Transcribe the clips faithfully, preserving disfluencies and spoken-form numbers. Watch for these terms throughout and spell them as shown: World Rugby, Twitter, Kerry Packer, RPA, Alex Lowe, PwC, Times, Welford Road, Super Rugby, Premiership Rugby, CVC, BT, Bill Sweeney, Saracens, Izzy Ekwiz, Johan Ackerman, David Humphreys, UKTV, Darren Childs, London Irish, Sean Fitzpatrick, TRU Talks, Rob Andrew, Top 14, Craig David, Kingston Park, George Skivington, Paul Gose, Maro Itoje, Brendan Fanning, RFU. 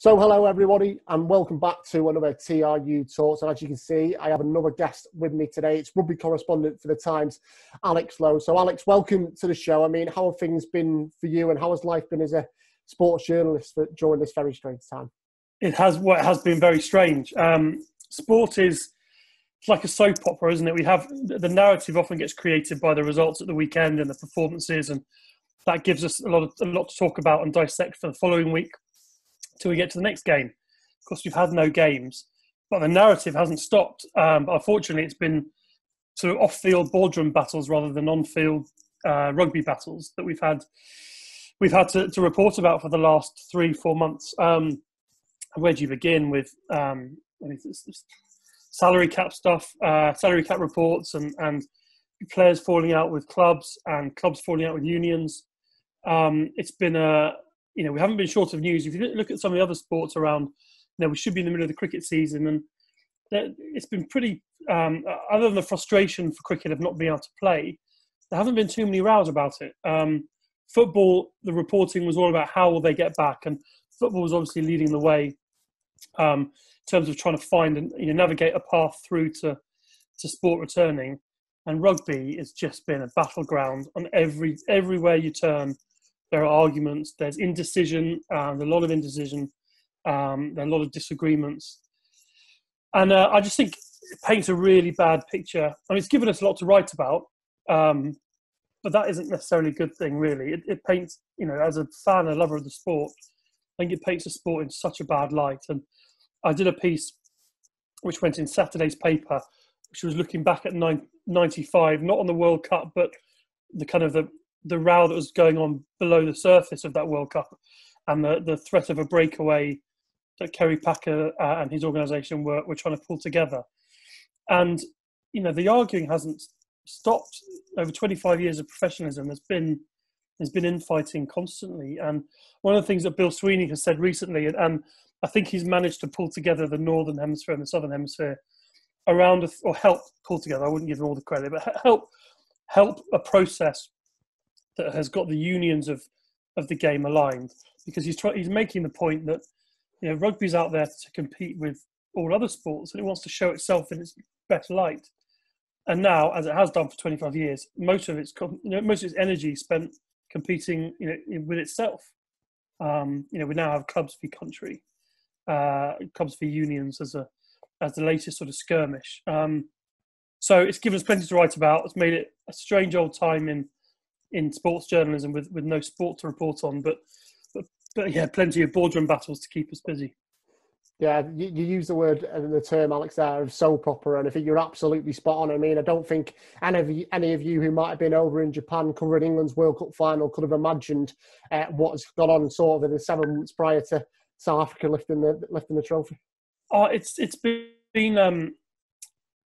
So hello everybody and welcome back to another T R U Talks, and as you can see I have another guest with me today. It's rugby correspondent for the Times, Alex Lowe. So Alex, welcome to the show. I mean, how have things been for you and how has life been as a sports journalist for, during this very strange time? It has, well, it has been very strange. Um, sport is it's like a soap opera, isn't it? We have, the narrative often gets created by the results at the weekend and the performances, and that gives us a lot, of, a lot to talk about and dissect for the following week, till we get to the next game. Of course, we've had no games, but the narrative hasn't stopped. Um, but unfortunately, it's been sort of off-field boardroom battles rather than on-field uh, rugby battles that we've had we've had to, to report about for the last three, four months. Um, where do you begin with um, salary cap stuff, uh, salary cap reports, and, and players falling out with clubs and clubs falling out with unions? Um, it's been a You know, we haven't been short of news. If you look at some of the other sports around, you know, we should be in the middle of the cricket season, and it's been pretty, um, other than the frustration for cricket of not being able to play, there haven't been too many rows about it. Um, football, the reporting was all about how will they get back, and football was obviously leading the way um, in terms of trying to find and, you know, navigate a path through to, to sport returning. And rugby has just been a battleground on every everywhere you turn. There are arguments, there's indecision, uh, there's a lot of indecision, um, there are a lot of disagreements. And uh, I just think it paints a really bad picture. I mean, it's given us a lot to write about, um, but that isn't necessarily a good thing, really. It, it paints, you know, as a fan and lover of the sport, I think it paints the sport in such a bad light. And I did a piece which went in Saturday's paper, which was looking back at ninety-five, not on the World Cup, but the kind of the, the row that was going on below the surface of that World Cup, and the, the threat of a breakaway that Kerry Packer uh, and his organisation were, were trying to pull together. And, you know, the arguing hasn't stopped. Over twenty-five years of professionalism, there's been, there's been infighting constantly. And one of the things that Bill Sweeney has said recently, and, and I think he's managed to pull together the Northern Hemisphere and the Southern Hemisphere around, a, or help pull together, I wouldn't give him all the credit, but help, help a process that has got the unions of, of the game aligned, because he's try, he's making the point that, you know, rugby's out there to compete with all other sports and it wants to show itself in its best light. And now, as it has done for twenty-five years, most of its you know, most of its energy spent competing, you know, with itself. Um, you know, we now have clubs for country, uh, clubs for unions as a as the latest sort of skirmish. Um, so it's given us plenty to write about. It's made it a strange old time in. in sports journalism with, with no sport to report on, but, but but yeah, plenty of boardroom battles to keep us busy. Yeah, you, you use the word and the term, Alex, there, of soap opera, and I think you're absolutely spot on. I mean, I don't think any of you, any of you who might have been over in Japan covering England's World Cup final could have imagined uh, what has gone on sort of in the seven months prior to South Africa lifting the lifting the trophy. Oh, it's it's been um,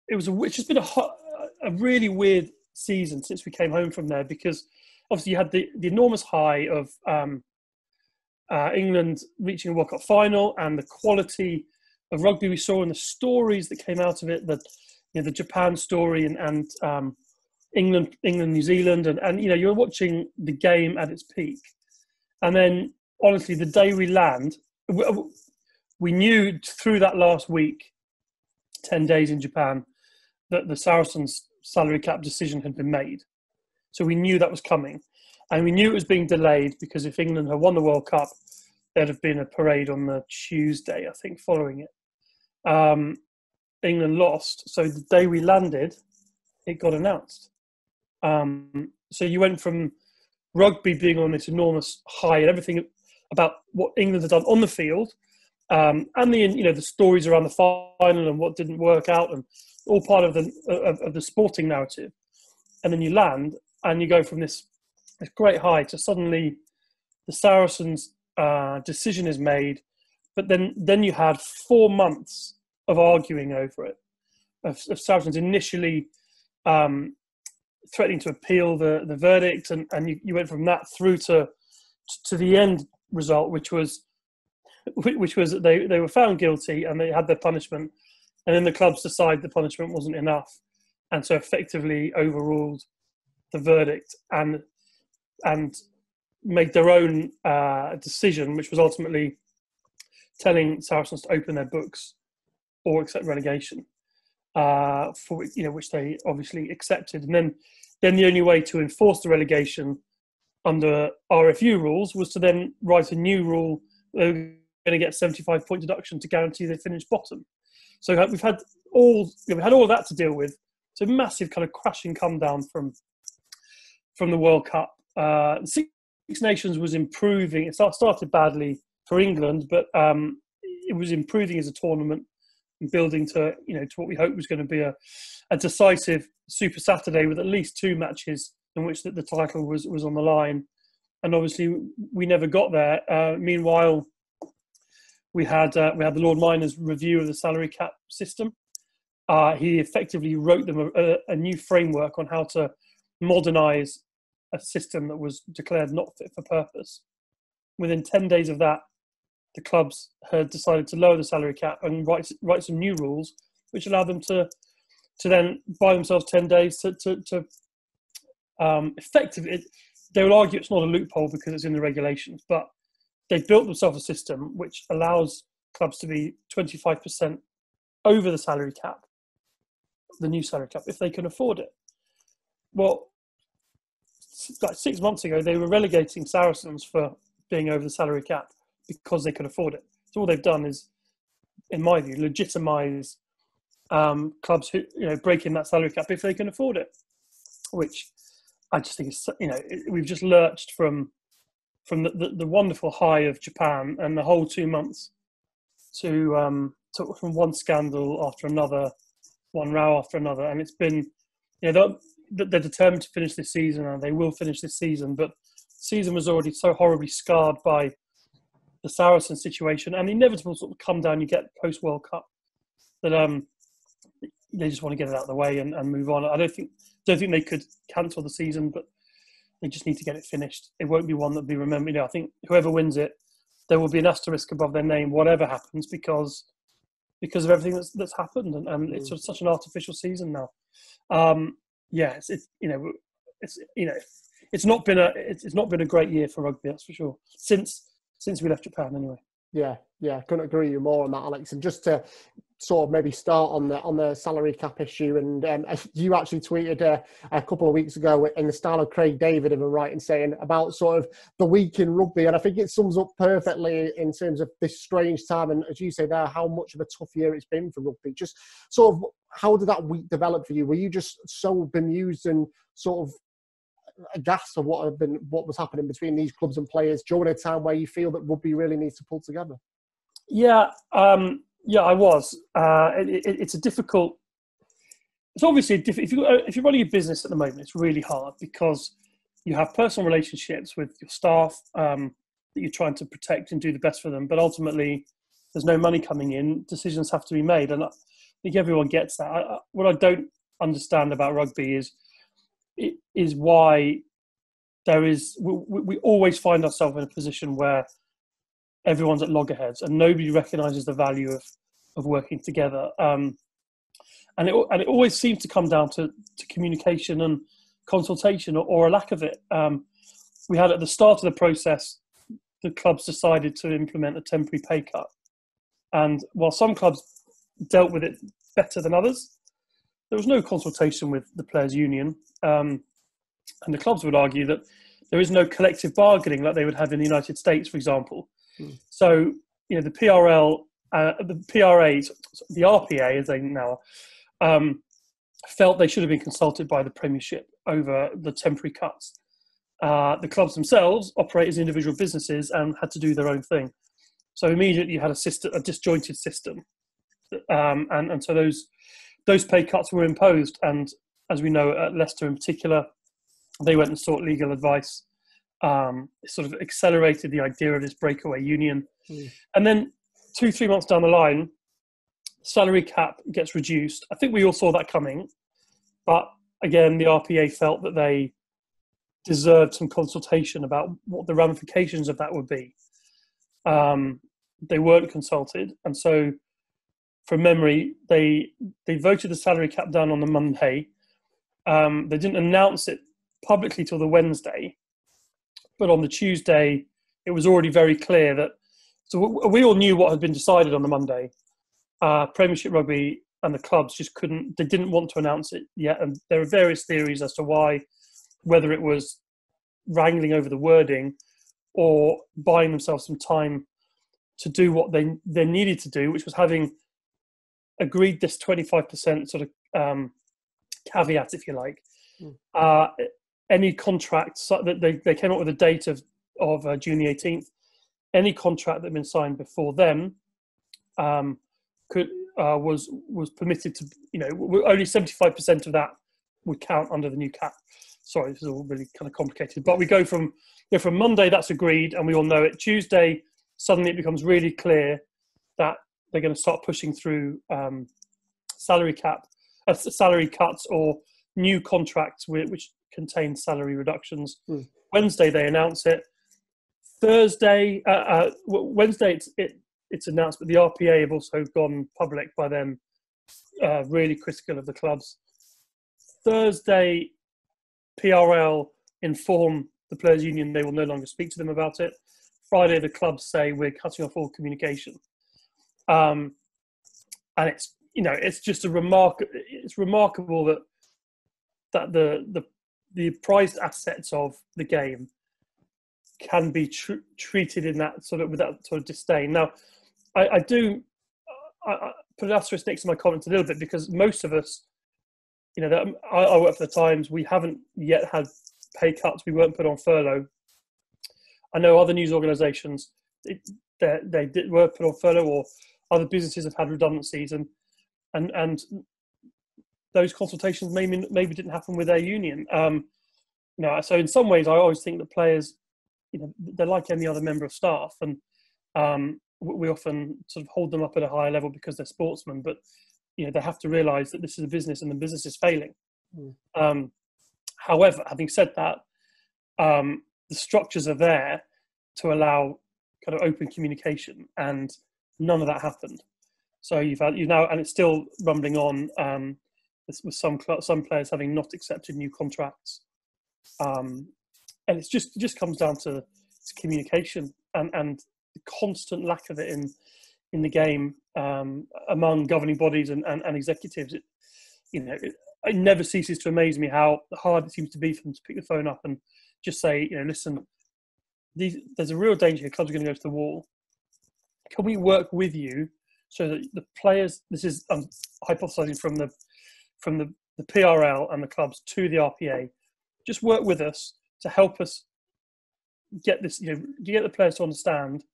it was a, it's just been a hot, a really weird season since we came home from there, because obviously you had the, the enormous high of um, uh, England reaching a World Cup final, and the quality of rugby we saw and the stories that came out of it, the, you know, the Japan story and, and um, England, England, New Zealand, and, and you know, you're watching the game at its peak. And then honestly, the day we land, we, we knew through that last week, ten days in Japan, that the Saracens salary cap decision had been made. So we knew that was coming, and we knew it was being delayed, because if England had won the World Cup, there'd have been a parade on the Tuesday, I think, following it. Um, England lost. So the day we landed, it got announced. Um, so you went from rugby being on this enormous high and everything about what England had done on the field, um, and the, you know, the stories around the final and what didn't work out, and all part of the of, of the sporting narrative, and then you land and you go from this, this great high to suddenly the Saracens uh, decision is made, but then then you had four months of arguing over it, of, of Saracens initially um, threatening to appeal the the verdict, and and you, you went from that through to to the end result, which was which was they they were found guilty and they had their punishment. And then the clubs decide the punishment wasn't enough, and so effectively overruled the verdict and and made their own uh, decision, which was ultimately telling Saracens to open their books or accept relegation, uh, for you know, which they obviously accepted. And then, then the only way to enforce the relegation under R F U rules was to then write a new rule that they were going to get a seventy-five point deduction to guarantee they finished bottom. So we've had all we've had all of that to deal with. It's a massive kind of crashing come down from from the World Cup. Uh, Six Nations was improving. It started badly for England, but um, it was improving as a tournament and building to you know to what we hoped was going to be a, a decisive Super Saturday with at least two matches in which that the title was was on the line. And obviously we never got there. Uh, meanwhile, we had uh, we had the Lord Minor's review of the salary cap system. Uh, he effectively wrote them a, a, a new framework on how to modernise a system that was declared not fit for purpose. Within ten days of that, the clubs had decided to lower the salary cap and write write some new rules, which allowed them to to then buy themselves ten days to to, to um, effectively. It, they will argue it's not a loophole because it's in the regulations, but they've built themselves a system which allows clubs to be twenty-five percent over the salary cap, the new salary cap, if they can afford it. Well, like six months ago, they were relegating Saracens for being over the salary cap because they could afford it. So all they've done is, in my view, legitimise um, clubs who you know breaking that salary cap if they can afford it, which I just think is, you know we've just lurched from from the, the, the wonderful high of Japan and the whole two months to, um, to from one scandal after another, one row after another, and it's been you know. That, They're determined to finish this season, and they will finish this season. But the season was already so horribly scarred by the Saracens situation and the inevitable sort of come down you get post World Cup that um, they just want to get it out of the way and, and move on. I don't think don't think they could cancel the season, but they just need to get it finished. It won't be one that will be remembered. You know, I think whoever wins it, there will be an asterisk above their name, whatever happens, because because of everything that's that's happened, and, and it's sort of such an artificial season now. Um, Yeah, it's, it's you know, it's you know, it's not been a it's, it's not been a great year for rugby, that's for sure. Since since we left Japan, anyway. Yeah, yeah, couldn't agree with you more on that, Alex. And just to sort of maybe start on the on the salary cap issue, and um, you actually tweeted uh, a couple of weeks ago in the style of Craig David, if I'm right in saying, about sort of the week in rugby, and I think it sums up perfectly in terms of this strange time, and as you say there, how much of a tough year it's been for rugby. Just sort of, how did that week develop for you? Were you just so bemused and sort of aghast of what had been what was happening between these clubs and players during a time where you feel that rugby really needs to pull together? Yeah, um, yeah, I was. Uh, it, it, it's a difficult. It's obviously a diff, if you if you're running a business at the moment, it's really hard because you have personal relationships with your staff um, that you're trying to protect and do the best for them. But ultimately, there's no money coming in. Decisions have to be made, and I think everyone gets that. I, what I don't understand about rugby is. It is why there is we, we always find ourselves in a position where everyone's at loggerheads and nobody recognises the value of, of working together. Um, and it and it always seems to come down to, to communication and consultation or, or a lack of it. Um, we had at the start of the process, the clubs decided to implement a temporary pay cut, and while some clubs dealt with it better than others, there was no consultation with the players' union, um, and the clubs would argue that there is no collective bargaining like they would have in the United States, for example. Mm. So, you know, the P R L, uh, the P R As, the R P A, as they now are, um, felt they should have been consulted by the Premiership over the temporary cuts. Uh, the clubs themselves operate as individual businesses and had to do their own thing. So immediately you had a system, a disjointed system, um, and and so those. Those pay cuts were imposed, and as we know, at Leicester in particular, they went and sought legal advice. Um, it sort of accelerated the idea of this breakaway union. Mm. And then two, three months down the line, salary cap gets reduced. I think we all saw that coming, but again, the R P A felt that they deserved some consultation about what the ramifications of that would be. Um, they weren't consulted, and so from memory, they they voted the salary cap down on the Monday. Um, they didn't announce it publicly till the Wednesday, but on the Tuesday, it was already very clear that So we all knew what had been decided on the Monday. Uh, Premiership Rugby and the clubs just couldn't, they didn't want to announce it yet. And there are various theories as to why, whether it was wrangling over the wording or buying themselves some time to do what they, they needed to do, which was having agreed this twenty-five percent sort of um, caveat, if you like. Mm. Uh, any contract, so that they, they came up with a date of, of uh, June the eighteenth. Any contract that had been signed before then um, could uh, was was permitted to, you know, only seventy-five percent of that would count under the new cap. Sorry, this is all really kind of complicated. But we go from, you know, from Monday, that's agreed, and we all know it. Tuesday, suddenly it becomes really clear that they're going to start pushing through um, salary cap, uh, salary cuts or new contracts which contain salary reductions. Mm. Wednesday, they announce it. Thursday, uh, uh, Wednesday, it's, it, it's announced, but the R P A have also gone public by then, uh, really critical of the clubs. Thursday, P R L inform the players' union they will no longer speak to them about it. Friday, the clubs say we're cutting off all communication. Um, and it's, you know, it's just a remark. It's remarkable that that the the the prized assets of the game can be tr treated in that sort of, with that sort of disdain. Now, I, I do I, I put an asterisk next to my comments a little bit, because most of us, you know, I, I work for the Times. We haven't yet had pay cuts. We weren't put on furlough. I know other news organisations they they did, were put on furlough, or other businesses have had redundancies, and and and those consultations maybe maybe didn't happen with their union. Um, you know, so in some ways, I always think that players, you know, they're like any other member of staff, and um, we often sort of hold them up at a higher level because they're sportsmen. But you know, they have to realise that this is a business, and the business is failing. Mm. Um, however, having said that, um, the structures are there to allow kind of open communication, and none of that happened. So you've had, you now, and it's still rumbling on um, with some some players having not accepted new contracts. Um, And it's just, it just comes down to, to communication and, and the constant lack of it in in the game um, among governing bodies and, and, and executives. It, you know, it, it never ceases to amaze me how hard it seems to be for them to pick the phone up and just say, you know, listen, these, there's a real danger here. Clubs are going to go to the wall. Can we work with you so that the players? This is I'm hypothesizing from the from the, the P R L and the clubs to the R P A. Just work with us to help us get this, you know, get the players to understand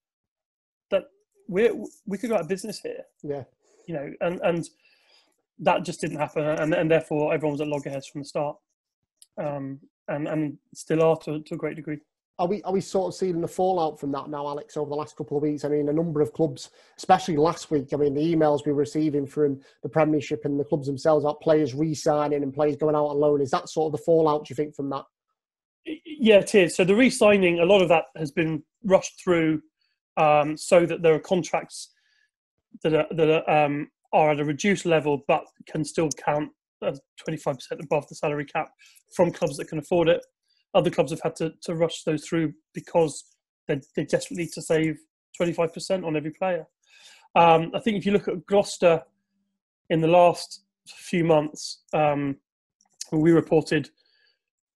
that we we could go out of business here. Yeah, you know, and and that just didn't happen, and and therefore everyone was at loggerheads from the start, um, and and still are to, to a great degree. Are we are we sort of seeing the fallout from that now, Alex, over the last couple of weeks? I mean, a number of clubs, especially last week, I mean, the emails we were receiving from the Premiership and the clubs themselves about players re-signing and players going out on loan. Is that sort of the fallout, do you think, from that? Yeah, it is. So the re-signing, a lot of that has been rushed through, um, so that there are contracts that are, that are, um, are at a reduced level but can still count as twenty-five percent above the salary cap from clubs that can afford it. Other clubs have had to, to rush those through because they, they desperately need to save twenty-five percent on every player. Um, I think if you look at Gloucester in the last few months, um, we reported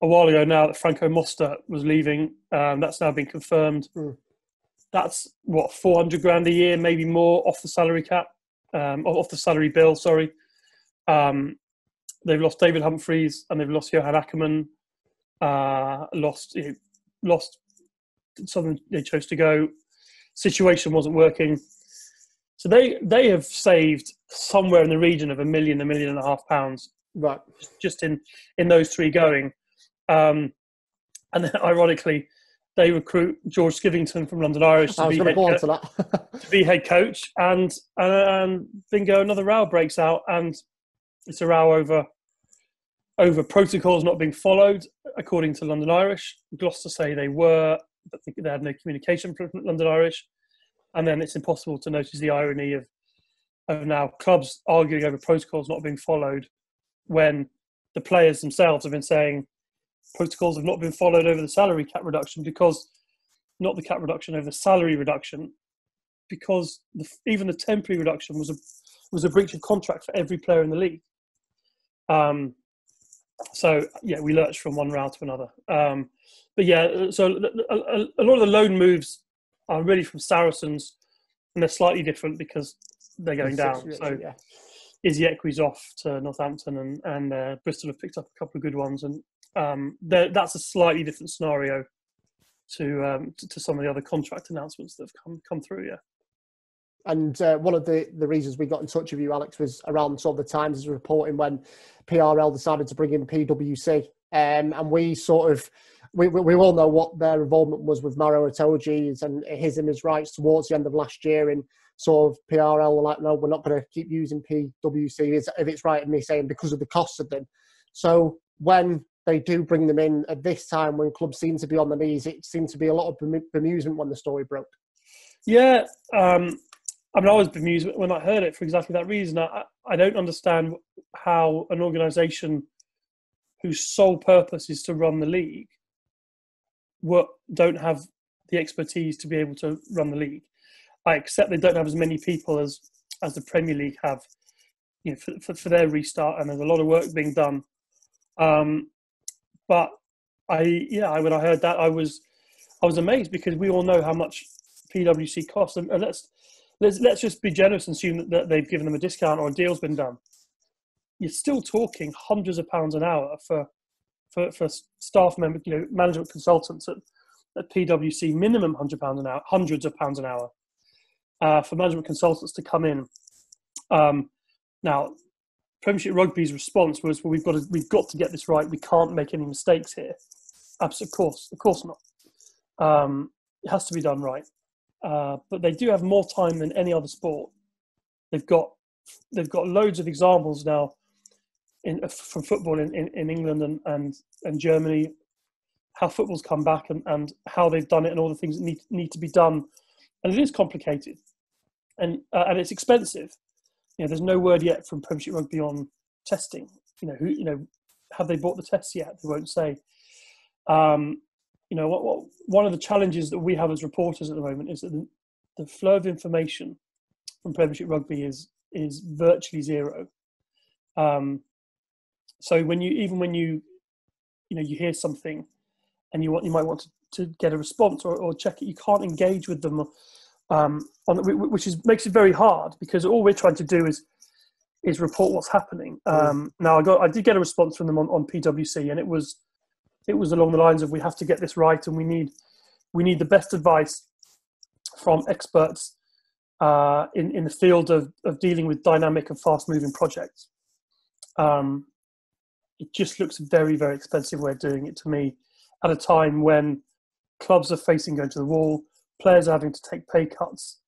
a while ago now that Franco Mostert was leaving. Um, that's now been confirmed. Mm. That's what, four hundred grand a year, maybe more, off the salary cap, um, off the salary bill, sorry. Um, they've lost David Humphreys and they've lost Johan Ackerman. Uh, lost, you know, lost something they chose to go. Situation wasn't working. So they, they have saved somewhere in the region of a million, a million and a half pounds. Right. Just in, in those three going. Um, and then, ironically, they recruit George Skivington from London Irish to, be head, to, to be head coach, and, and, and bingo, another row breaks out, and it's a row over over protocols not being followed, according to London Irish. Gloucester say they were, but they had no communication from London Irish, and then it's impossible to notice the irony of, of now clubs arguing over protocols not being followed when the players themselves have been saying protocols have not been followed over the salary cap reduction, because not the cap reduction, over the salary reduction, because the, even the temporary reduction was a was a breach of contract for every player in the league. Um, so yeah, we lurched from one round to another. Um, but yeah, so a, a, a lot of the loan moves are really from Saracens, and they're slightly different because they're going down. So yeah, Izzy Ekwiz off to Northampton, and and uh, Bristol have picked up a couple of good ones, and um, that's a slightly different scenario to um, to, to some of the other contract announcements that have come come through. Yeah. And uh, one of the, the reasons we got in touch with you, Alex, was around sort of the Times reporting when P R L decided to bring in P W C. Um, and we sort of, we, we all know what their involvement was with Maro Itoje and his image rights towards the end of last year. And sort of P R L were like, no, we're not going to keep using P W C, if it's right of me saying, because of the cost of them. So when they do bring them in at this time, when clubs seem to be on their knees, it seemed to be a lot of bem- bemusement when the story broke. Yeah. Um... I mean, I was bemused when I heard it for exactly that reason. I, I don't understand how an organisation whose sole purpose is to run the league don't have the expertise to be able to run the league. I accept they don't have as many people as, as the Premier League have, you know, for, for, for their restart, and there's a lot of work being done. Um, but I, yeah, when I heard that, I was I was amazed, because we all know how much P W C costs, and, and let's. Let's, let's just be generous and assume that, that they've given them a discount or a deal's been done. You're still talking hundreds of pounds an hour for for, for staff member, you know, management consultants at, at P W C, minimum hundred pounds an hour, hundreds of pounds an hour uh, for management consultants to come in. Um, now, Premiership Rugby's response was, "Well, we've got to we've got to get this right. We can't make any mistakes here." Absolutely, of course, of course not. Um, it has to be done right. Uh, but they do have more time than any other sport. They've got they've got loads of examples now in, from football in, in, in England and, and, and Germany, how football's come back and, and how they've done it and all the things that need need to be done. And it is complicated, and uh, and it's expensive. You know, there's no word yet from Premiership Rugby on testing. You know, who you know, have they bought the tests yet? They won't say. Um, You know, what, what, one of the challenges that we have as reporters at the moment is that the, the flow of information from Premiership Rugby is is virtually zero. Um, so when you, even when you, you know, you hear something and you want, you might want to, to get a response or, or check it, you can't engage with them, um, on, which is makes it very hard, because all we're trying to do is is report what's happening. Um, now I got, I did get a response from them on, on P W C, and it was. It was along the lines of, we have to get this right, and we need we need the best advice from experts uh, in, in the field of, of dealing with dynamic and fast-moving projects. Um, it just looks a very, very expensive way of doing it to me, at a time when clubs are facing going to the wall, players are having to take pay cuts,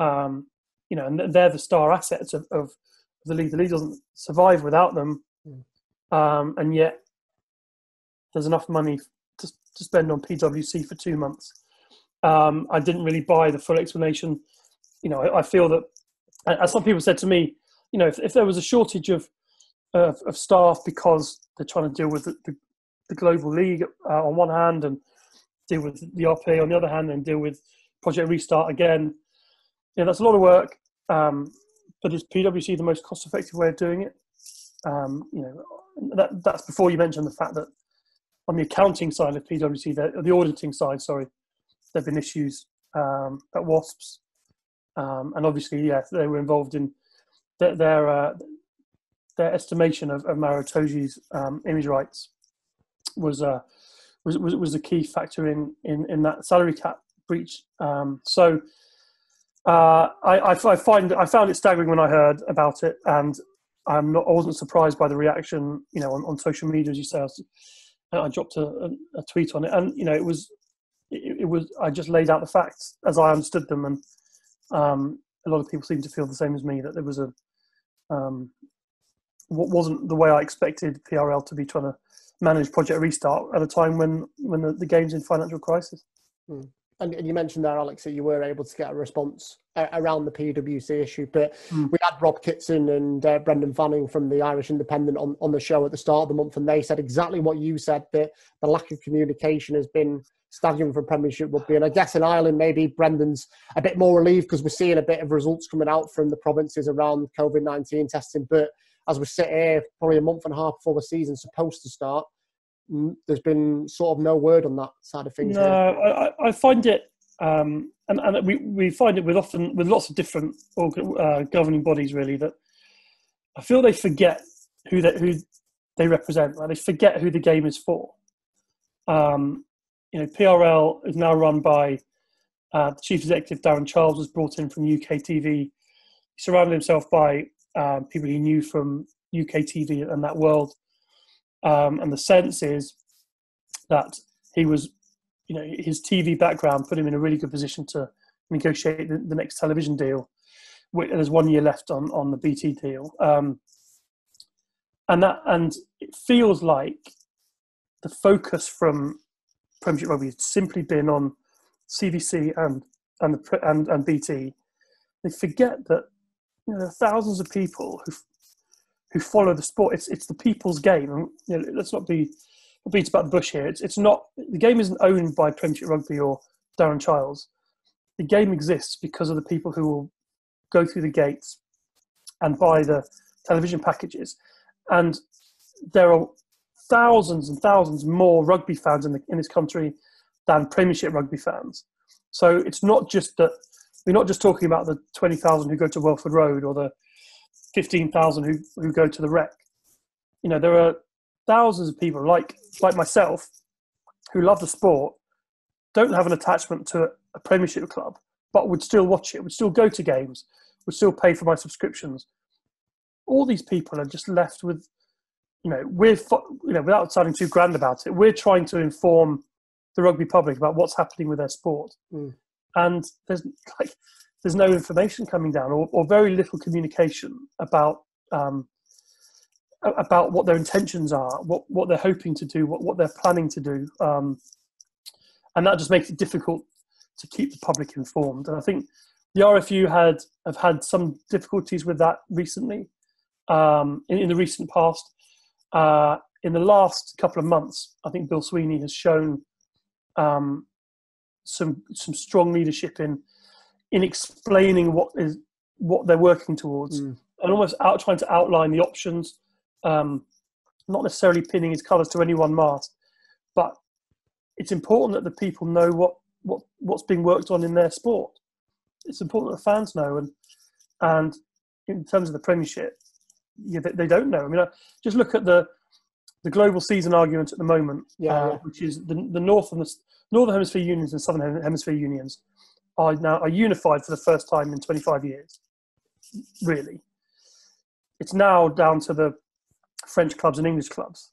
um, you know, and they're the star assets of, of the league. The league doesn't survive without them, um, and yet, there's enough money to, to spend on P W C for two months. Um, I didn't really buy the full explanation. You know, I, I feel that, as some people said to me, you know, if, if there was a shortage of, uh, of staff because they're trying to deal with the, the, the global league uh, on one hand, and deal with the R P A on the other hand, and deal with Project Restart again, you know, that's a lot of work. Um, but is P W C the most cost-effective way of doing it? Um, you know, that, that's before you mention the fact that, on the accounting side of P W C, the, the auditing side, sorry, there have been issues um, at WASPs. Um, and obviously, yeah, they were involved in their their, uh, their estimation of, of Maro Itoje's um, image rights was, uh, was was was a key factor in, in, in that salary cap breach. Um, so uh, I, I find I found it staggering when I heard about it, and I'm not I wasn't surprised by the reaction. You know, on, on social media, as you say. I was, I dropped a, a tweet on it, and you know it was, it, it was. I just laid out the facts as I understood them, and um, a lot of people seemed to feel the same as me, that there was a, um, what wasn't the way I expected P R L to be trying to manage Project Restart at a time when when the, the game's in financial crisis. Mm. And you mentioned there, Alex, that you were able to get a response around the P W C issue, but mm. we had Rob Kitson and uh, Brendan Fanning from the Irish Independent on, on the show at the start of the month, and they said exactly what you said, that the lack of communication has been stadium for Premiership Rugby. And I guess in Ireland, maybe Brendan's a bit more relieved because we're seeing a bit of results coming out from the provinces around COVID nineteen testing. But as we sit here, probably a month and a half before the season's supposed to start, there's been sort of no word on that side of things. No, I, I find it, um, and, and we, we find it with often with lots of different organ, uh, governing bodies, really, that I feel they forget who they, who they represent. Like, they forget who the game is for. Um, you know, P R L is now run by uh, the chief executive, Darren Childs, was brought in from U K T V. He surrounded himself by uh, people he knew from U K T V and that world. Um, and the sense is that he was, you know, his T V background put him in a really good position to negotiate the, the next television deal. There's one year left on, on the B T deal. Um, and that, and it feels like the focus from Premiership Rugby has simply been on C V C and, and, the, and, and B T. They forget that, you know, there are thousands of people who who follow the sport. It's it's the people's game. And, you know, let's not be beat about the bush here. It's it's not, the game isn't owned by Premiership Rugby or Darren Childs. The game exists because of the people who will go through the gates and buy the television packages. And there are thousands and thousands more rugby fans in the, in this country than Premiership Rugby fans. So it's not just that, we're not just talking about the twenty thousand who go to Welford Road or the fifteen thousand who, who go to the Rec. You know, there are thousands of people like like myself who love the sport, don't have an attachment to a Premiership club, but would still watch it, would still go to games, would still pay for my subscriptions. All these people are just left with, you know, we're you know without sounding too grand about it, we're trying to inform the rugby public about what's happening with their sport, mm. and there's like. There's no information coming down, or, or very little communication about um, about what their intentions are, what, what they're hoping to do, what, what they're planning to do. Um, and that just makes it difficult to keep the public informed. And I think the R F U had have had some difficulties with that recently, um, in, in the recent past. Uh, in the last couple of months, I think Bill Sweeney has shown um, some some strong leadership in in explaining what is what they're working towards, mm. and almost out trying to outline the options, um, not necessarily pinning his colours to any one mast, but it's important that the people know what, what what's being worked on in their sport. It's important that the fans know, and and in terms of the Premiership, yeah, they, they don't know. I mean, I, just look at the the global season argument at the moment, yeah, uh, yeah. which is the the north and the northern hemisphere unions and southern hemisphere unions. Are now are unified for the first time in twenty-five years. Really, it's now down to the French clubs and English clubs.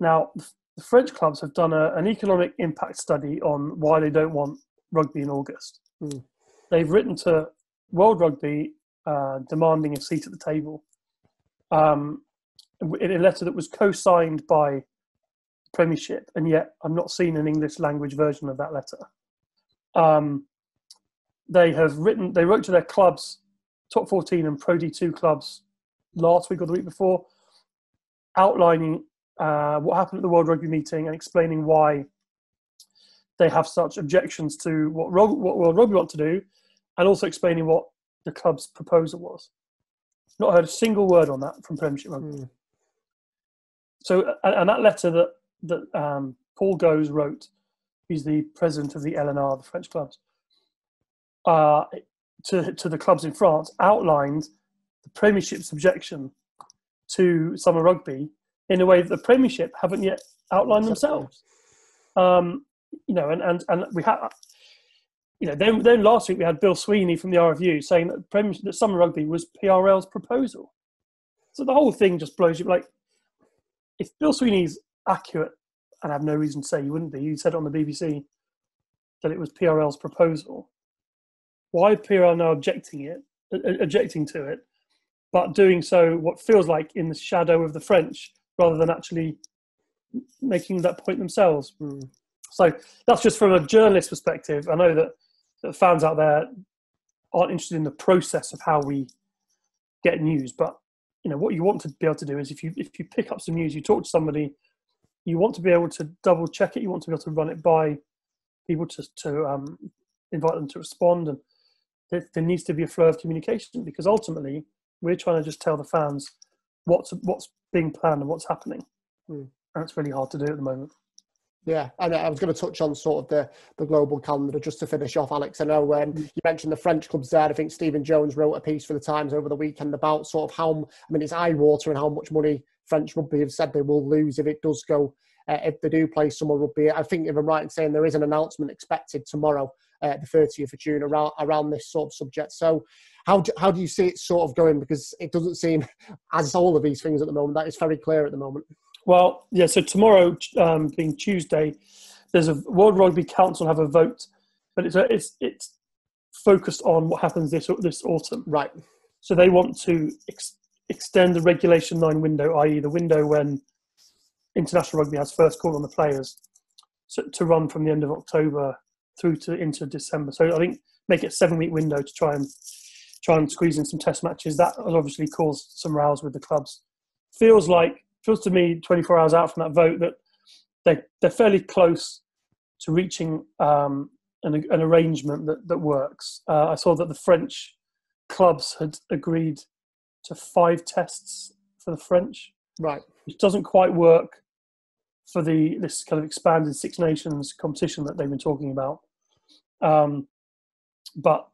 Now, the French clubs have done a, an economic impact study on why they don't want rugby in August. Mm. They've written to World Rugby uh, demanding a seat at the table, um, in a letter that was co-signed by Premiership, and yet I've not seen an English language version of that letter. Um, They have written, they wrote to their clubs, Top fourteen and Pro D two clubs last week or the week before, outlining uh, what happened at the World Rugby meeting and explaining why they have such objections to what, what World Rugby want to do, and also explaining what the club's proposal was. Not heard a single word on that from Premiership Rugby. Mm. So, and, and that letter that, that um, Paul Gose wrote, he's the president of the L N R, the French clubs, Uh, to, to the clubs in France, outlined the Premiership's objection to summer rugby in a way that the Premiership haven't yet outlined themselves. Um, you know, and, and, and we had, you know, then, then last week we had Bill Sweeney from the R F U saying that, Premiership, that summer rugby was P R L's proposal. So the whole thing just blows you. Like, if Bill Sweeney's accurate, and I have no reason to say he wouldn't be, he said on the B B C that it was P R L's proposal. Why P R L now objecting it, objecting to it, but doing so what feels like in the shadow of the French, rather than actually making that point themselves. Mm. So that's just from a journalist perspective. I know that, that fans out there aren't interested in the process of how we get news, but you know what you want to be able to do is if you if you pick up some news, you talk to somebody, you want to be able to double check it. You want to be able to run it by people to, to um, invite them to respond. And there, there needs to be a flow of communication, because ultimately we're trying to just tell the fans what's what's being planned and what's happening. Mm. And it's really hard to do at the moment. Yeah, and I was going to touch on sort of the, the global calendar just to finish off, Alex. I know um, you mentioned the French clubs there. I think Stephen Jones wrote a piece for the Times over the weekend about sort of how, I mean, it's eye-watering how much money French rugby have said they will lose if it does go, uh, if they do play summer rugby. I think if I'm right in saying there is an announcement expected tomorrow, uh, the thirtieth of June, around, around this sort of subject. So how do, how do you see it sort of going? Because it doesn't seem, as all of these things at the moment, that is very clear at the moment. Well, yeah, so tomorrow, um, being Tuesday, there's a World Rugby Council have a vote, but it's a, it's it's focused on what happens this this autumn. Right. So they want to ex- extend the Regulation nine window, that is the window when international rugby has first call on the players, so, to run from the end of October through to into December. So I think make it a seven-week window to try and, try and squeeze in some test matches. That has obviously caused some rows with the clubs. Feels like... feels to me twenty-four hours out from that vote that they, they're fairly close to reaching um, an, an arrangement that, that works. Uh, I saw that the French clubs had agreed to five tests for the French. Right. Which doesn't quite work for the this kind of expanded Six Nations competition that they've been talking about. Um, but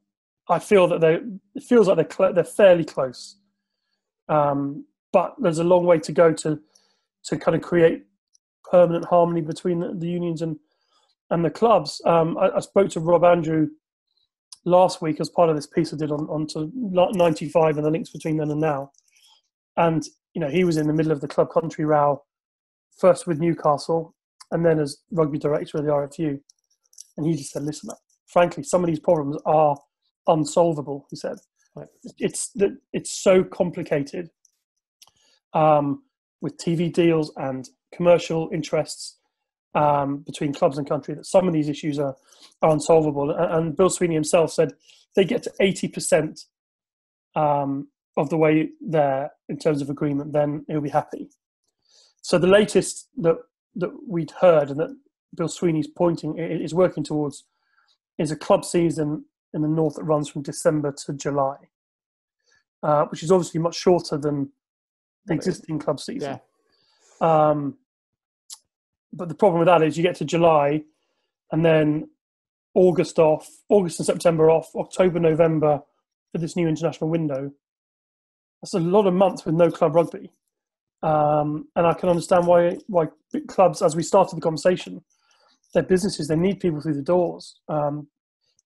I feel that they, it feels like they're, cl- they're fairly close. Um, But there's a long way to go to, to kind of create permanent harmony between the, the unions and and the clubs. Um, I, I spoke to Rob Andrew last week as part of this piece I did on, on to ninety-five and the links between then and now. And you know, he was in the middle of the club country row, first with Newcastle and then as rugby director of the R F U. And he just said, "Listen, frankly, some of these problems are unsolvable." He said, right. "It's that it's so complicated." Um, with T V deals and commercial interests um, between clubs and country, that some of these issues are, are unsolvable. And, and Bill Sweeney himself said they get to eighty percent um, of the way there in terms of agreement, then he'll be happy. So the latest that, that we'd heard and that Bill Sweeney's pointing is working towards is a club season in the north that runs from December to July, uh, which is obviously much shorter than the existing club season. Yeah. Um, but the problem with that is you get to July and then August off, August and September off, October, November for this new international window. That's a lot of months with no club rugby. Um, and I can understand why why clubs, as we started the conversation, they're businesses, they need people through the doors. Um,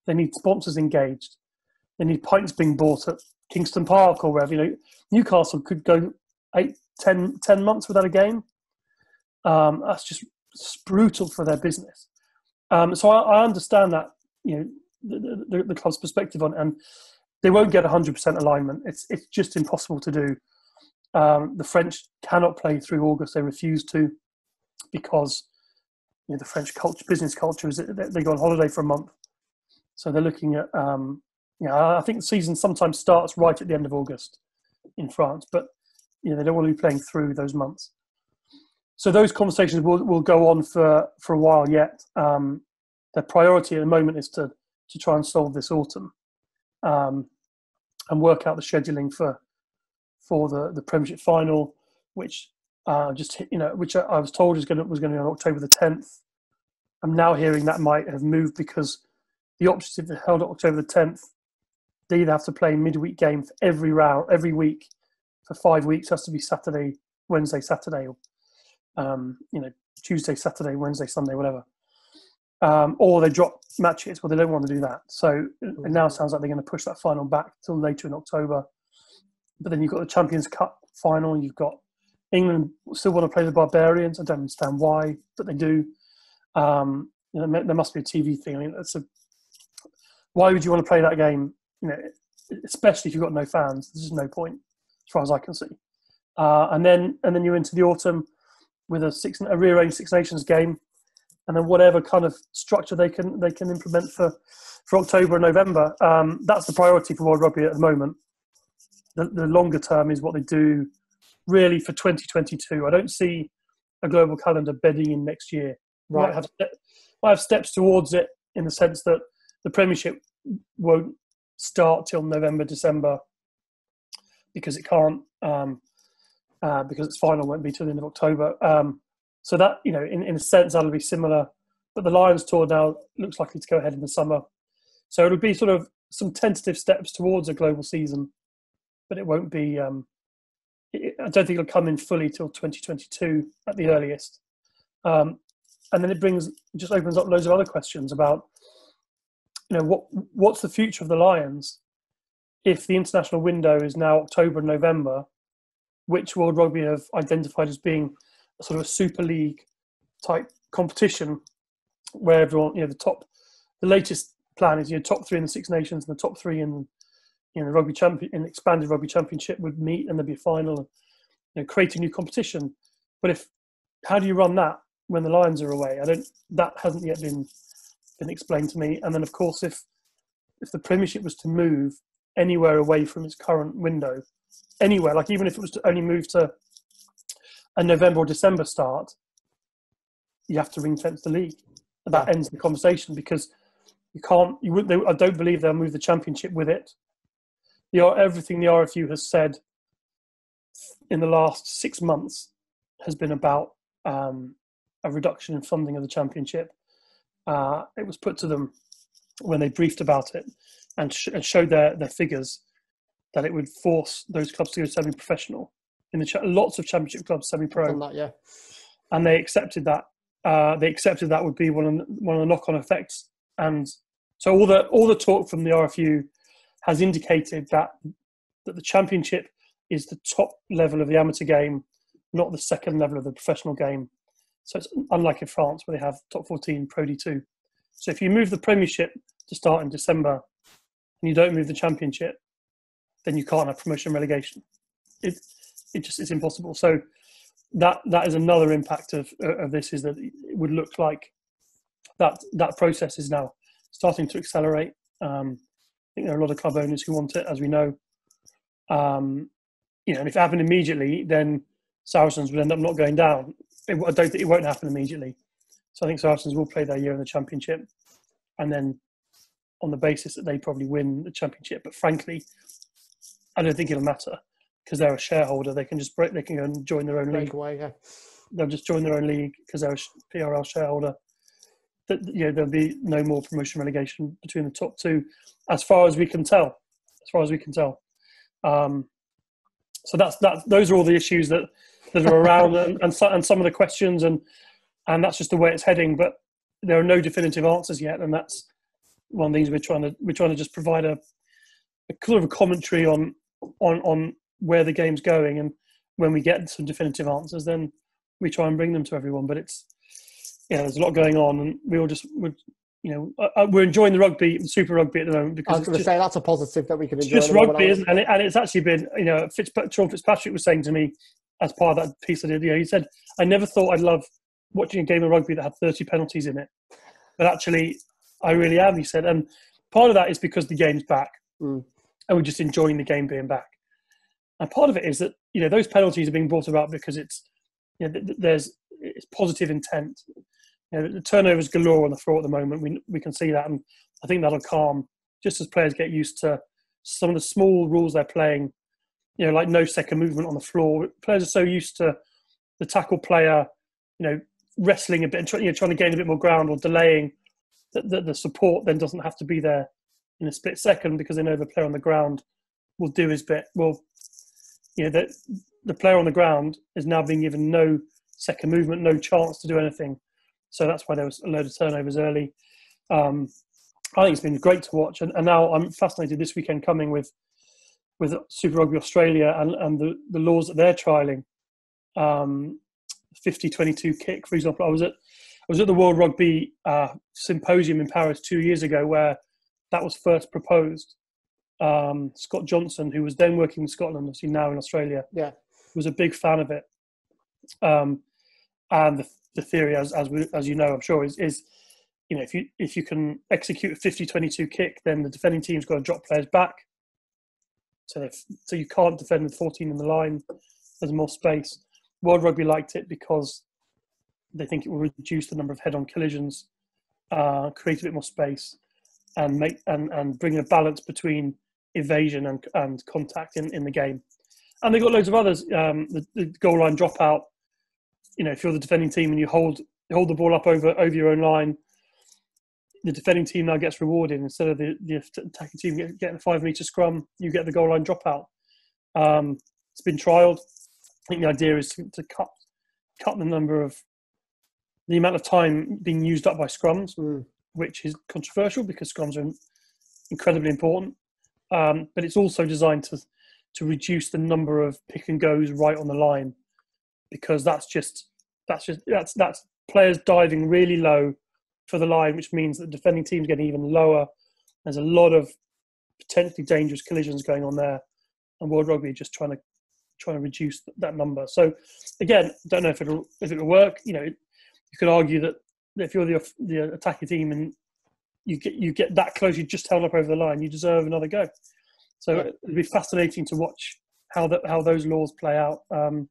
they need sponsors engaged. They need pints being bought at Kingston Park or wherever. You know, Newcastle could go Eight, ten, ten months without a game. Um, that's just brutal for their business. Um, so I, I understand that, you know, the, the, the club's perspective on, and they won't get one hundred percent alignment. It's it's just impossible to do. Um, the French cannot play through August. They refuse to, because you know, the French culture, business culture, is that they go on holiday for a month. So they're looking at, um, you know, I think the season sometimes starts right at the end of August in France, but you know, they don't want to be playing through those months. So those conversations will, will go on for, for a while yet. Um, their priority at the moment is to, to try and solve this autumn um, and work out the scheduling for for the, the Premiership final, which uh, just you know, which I, I was told is going to, was going to be on October the tenth. I'm now hearing that might have moved because the options, if they're held on October the tenth, they either have to play a midweek game for every round every week. For five weeks, has to be Saturday, Wednesday, Saturday, or um, you know, Tuesday, Saturday, Wednesday, Sunday, whatever. Um, or they drop matches. Well, they don't want to do that. So it now sounds like they're going to push that final back till later in October. But then you've got the Champions Cup final. You've got England still want to play the Barbarians. I don't understand why, but they do. Um, you know, there must be a T V thing. I mean, that's a why would you want to play that game? You know, especially if you've got no fans. There's just no point. As far as I can see, uh, and then and then you're into the autumn with a six a rearranged Six Nations game, and then whatever kind of structure they can they can implement for, for October and November. Um, that's the priority for World Rugby at the moment. The, the longer term is what they do really for twenty twenty-two. I don't see a global calendar bedding in next year. Right. Might have might have steps towards it in the sense that the Premiership won't start till November, December, because it can't, um, uh, because its final won't be till the end of October. Um, so that, you know, in, in a sense, that'll be similar. But the Lions tour now looks likely to go ahead in the summer. So it'll be sort of some tentative steps towards a global season, but it won't be, um, it, I don't think it'll come in fully till twenty twenty-two at the earliest. Um, and then it brings, it just opens up loads of other questions about, you know, what what's the future of the Lions if the international window is now October and November, which World Rugby have identified as being a sort of a Super League type competition where everyone, you know, the top, the latest plan is, you know, top three in the Six Nations and the top three in, you know, the rugby champion, in expanded rugby championship would meet, and there'd be a final, and, you know, create a new competition. But if, how do you run that when the Lions are away? I don't, that hasn't yet been been explained to me. And then, of course, if if the Premiership was to move anywhere away from its current window, anywhere, like even if it was to only move to a November or December start, you have to ring fence the league. That ends the conversation, because you can't, you wouldn't, they, I don't believe they'll move the championship with it. The, everything the R F U has said in the last six months has been about um, a reduction in funding of the championship. Uh, it was put to them when they briefed about it and, sh- and showed their, their figures that it would force those clubs to go semi-professional. In the cha- lots of championship clubs, semi-pro. That, yeah. And they accepted that. Uh, they accepted that would be one of, one of the knock-on effects. And so all the all the talk from the R F U has indicated that that the championship is the top level of the amateur game, not the second level of the professional game. So it's unlike in France, where they have Top fourteen, Pro D two. So if you move the Premiership to start in December and you don't move the championship, then you can't have promotion and relegation. It it just is impossible. So that that is another impact of of this, is that it would look like that that process is now starting to accelerate. Um, I think there are a lot of club owners who want it, as we know. Um, you know, and if it happened immediately, then Saracens would end up not going down. It, I don't think it won't happen immediately. So I think Saracens will play their year in the championship, and then on the basis that they probably win the championship. But frankly, I don't think it'll matter, because they're a shareholder. They can just break. They can go and join their own break league. Away, yeah. They'll just join their own league because they're a P R L shareholder. That, you know, there'll be no more promotion relegation between the top two, as far as we can tell. As far as we can tell. Um, so that's that. Those are all the issues that, that are around, and and, so, and some of the questions, and and that's just the way it's heading. But there are no definitive answers yet, and that's one of the things we're trying to we're trying to just provide a a sort of a commentary on on on where the game's going. And when we get some definitive answers, then we try and bring them to everyone. But it's, yeah, there's a lot going on, and we all just would, you know, we're enjoying the rugby, Super Rugby at the moment. Because I was going to say, that's a positive that we can enjoy. It's just rugby, isn't it? And, it, and it's actually been, you know, Fitzpatrick, Sean Fitzpatrick was saying to me as part of that piece I did, you know, he said, I never thought I'd love watching a game of rugby that had thirty penalties in it. But actually, I really am, he said. And part of that is because the game's back. Mm. And we're just enjoying the game being back. And part of it is that, you know, those penalties are being brought about because it's, you know, there's it's positive intent. You know, the turnovers galore on the floor at the moment. We we can see that, and I think that'll calm just as players get used to some of the small rules they're playing. You know, like no second movement on the floor. Players are so used to the tackle player, you know, wrestling a bit and try, you know, trying to gain a bit more ground or delaying, that the, the support then doesn't have to be there in a split second, because they know the player on the ground will do his bit. Well, you know, that the player on the ground is now being given no second movement, no chance to do anything. So that's why there was a load of turnovers early. Um, I think it's been great to watch. And, and now I'm fascinated this weekend coming with with Super Rugby Australia and, and the, the laws that they're trialling. Um, fifty twenty-two kick, for example. I was at I was at the World Rugby uh, Symposium in Paris two years ago where that was first proposed. Um, Scott Johnson, who was then working in Scotland, obviously now in Australia, yeah, was a big fan of it. Um, and the, the theory, as as, we, as you know, I'm sure, is, is you know if you if you can execute a fifty twenty-two kick, then the defending team's got to drop players back, so if, so you can't defend with fourteen in the line. There's more space. World Rugby liked it because they think it will reduce the number of head-on collisions uh, create a bit more space and make and, and bring a balance between evasion and, and contact in, in the game. And they've got loads of others. Um, the, the goal line dropout. You know, if you're the defending team and you hold hold the ball up over over your own line, the defending team now gets rewarded instead of the, the attacking team getting get a five metre scrum. You get the goal line dropout. Um, it's been trialled. I think the idea is to, to cut cut the number of the amount of time being used up by scrums, mm. which is controversial because scrums are incredibly important. Um, but it's also designed to to reduce the number of pick and goes right on the line, because that's just that's just that's that's players diving really low for the line, which means that the defending team's getting even lower. There's a lot of potentially dangerous collisions going on there, and World Rugby are just trying to trying to reduce that number. So, again, don't know if it'll if it'll work. You know, you could argue that if you're the the attacking team and you get you get that close, you just held up over the line, you deserve another go. So it'll be fascinating to watch how that how those laws play out. Um,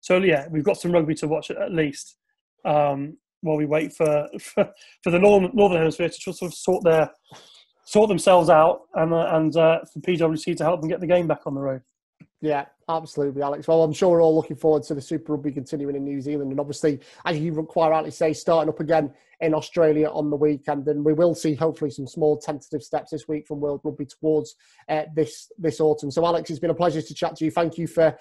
so yeah, we've got some rugby to watch at least. Um, While we wait for for, for the northern, northern hemisphere to sort of sort their sort themselves out, and uh, and uh, for P W C to help them get the game back on the road. Yeah, absolutely, Alex. Well, I'm sure we're all looking forward to the Super Rugby continuing in New Zealand, and obviously, as you quite rightly say, starting up again in Australia on the weekend. And we will see hopefully some small tentative steps this week from World Rugby towards uh, this this autumn. So, Alex, it's been a pleasure to chat to you. Thank you for.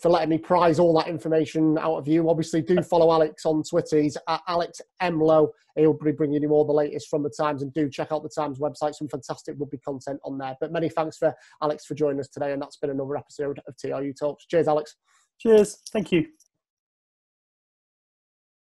for letting me prize all that information out of you. Obviously, do follow Alex on Twitter. He's at Alex M. Lowe. He'll be bringing you all the latest from the Times, and do check out the Times website. Some fantastic rugby content on there. But many thanks for Alex for joining us today, and that's been another episode of T R U Talks. Cheers, Alex. Cheers. Thank you.